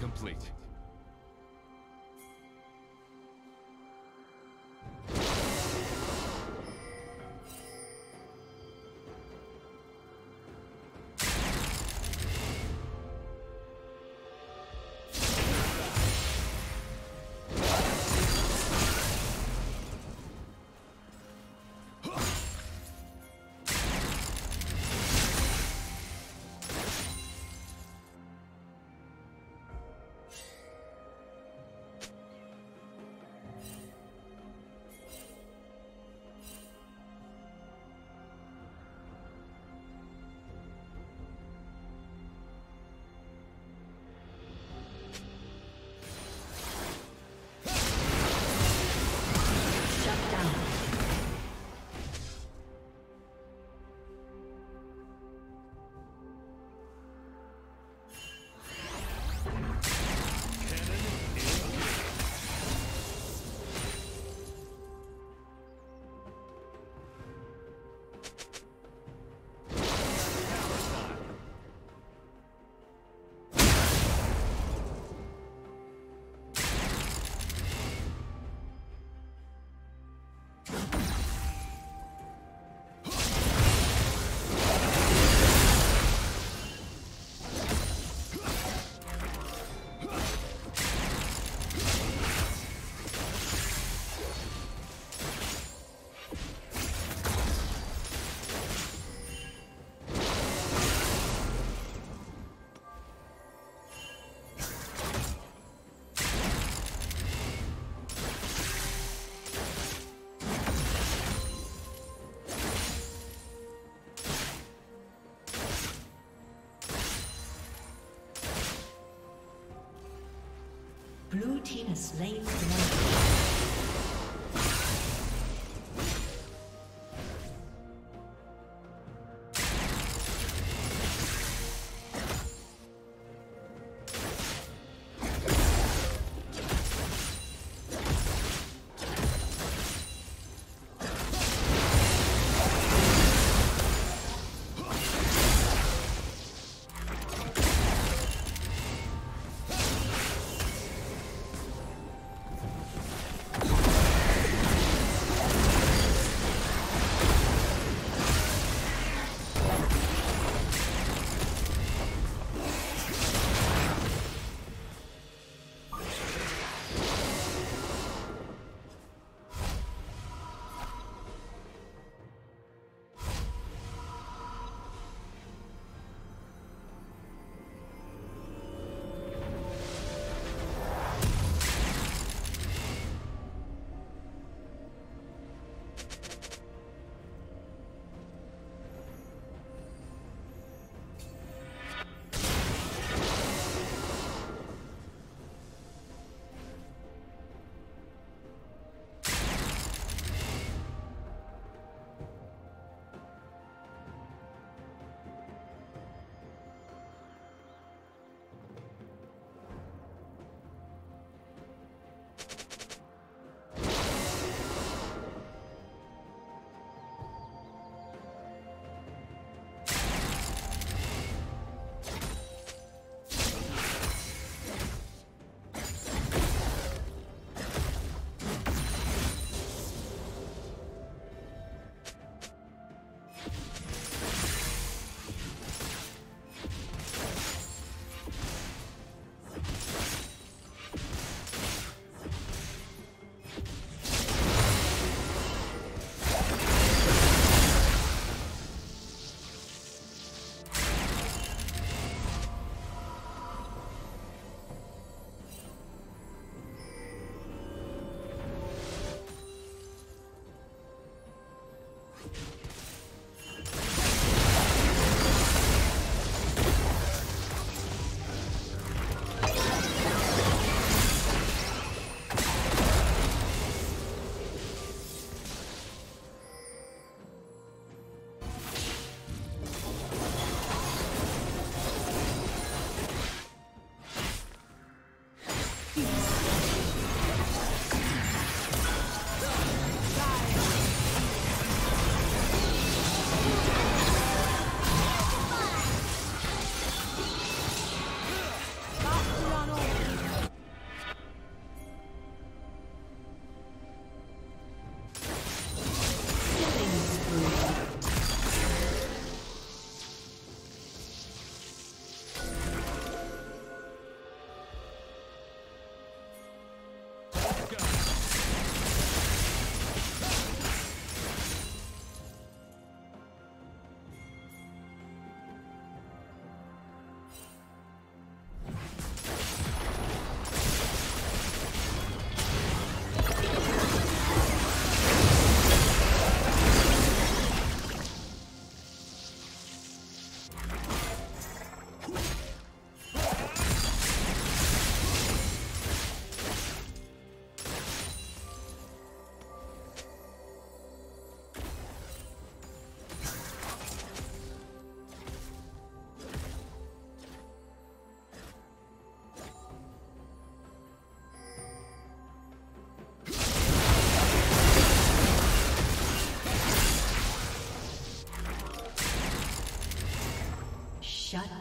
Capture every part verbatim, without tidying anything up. Complete. Blue team has slain the dragon.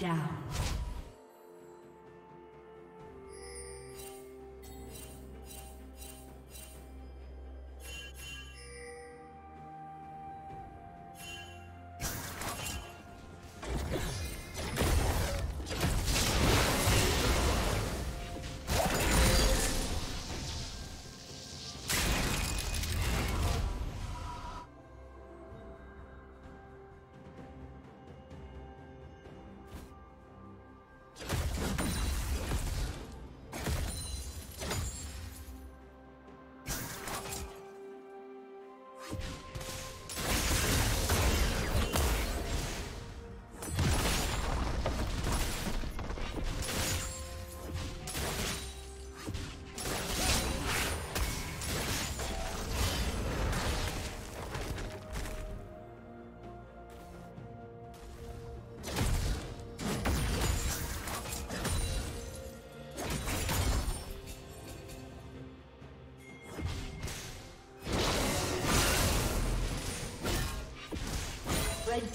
down. The red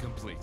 complete.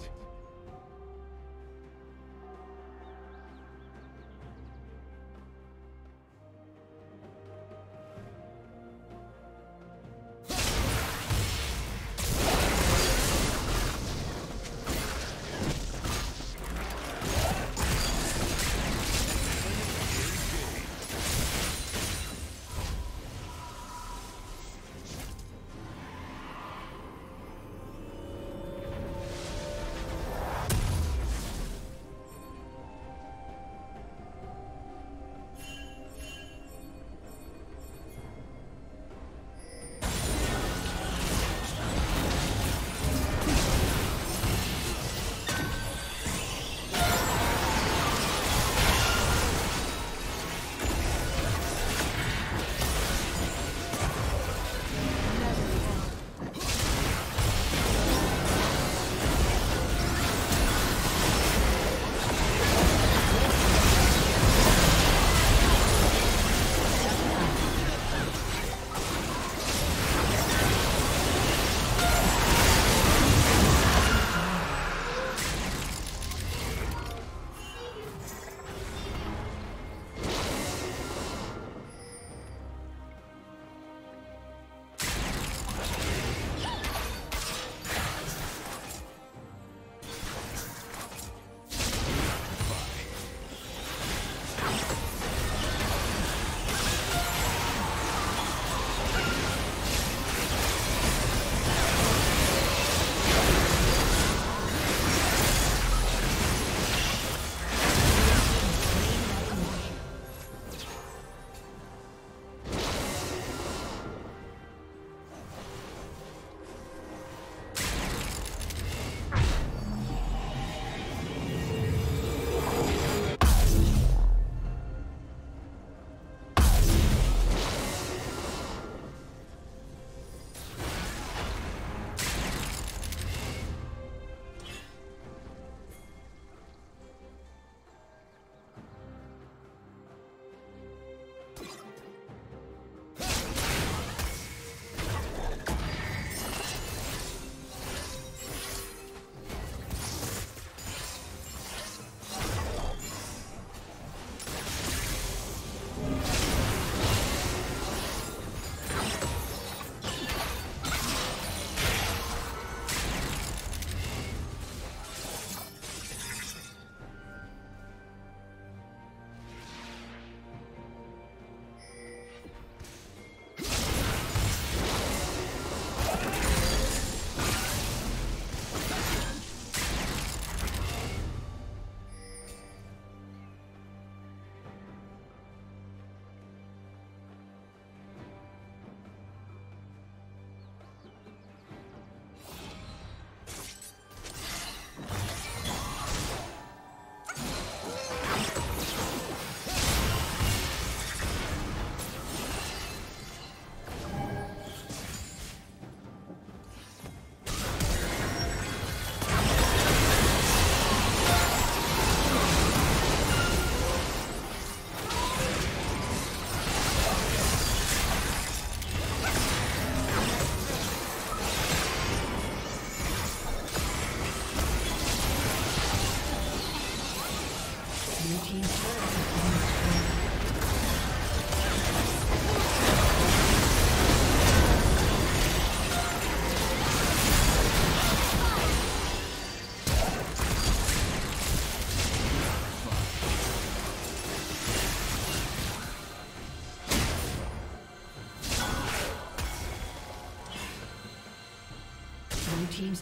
Team's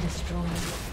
been destroyed.